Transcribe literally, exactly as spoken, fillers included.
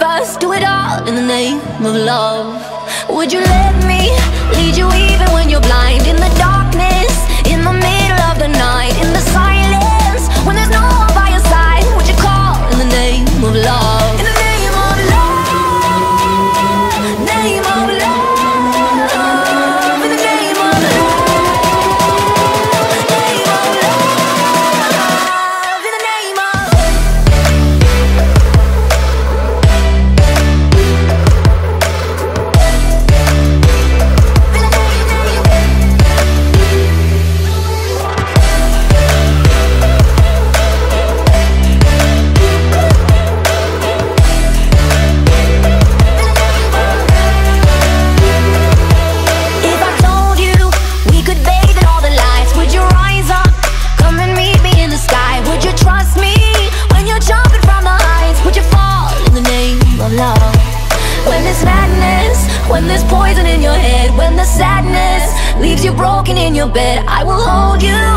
first do it all in the name of love. Would you let me lead you even when you're blind? In the darkness, in the middle of the night, in the silence, when there's no one by your side, would you call in the name of love? In the name of love, name of love. When there's poison in your head, when the sadness leaves you broken in your bed, I will hold you.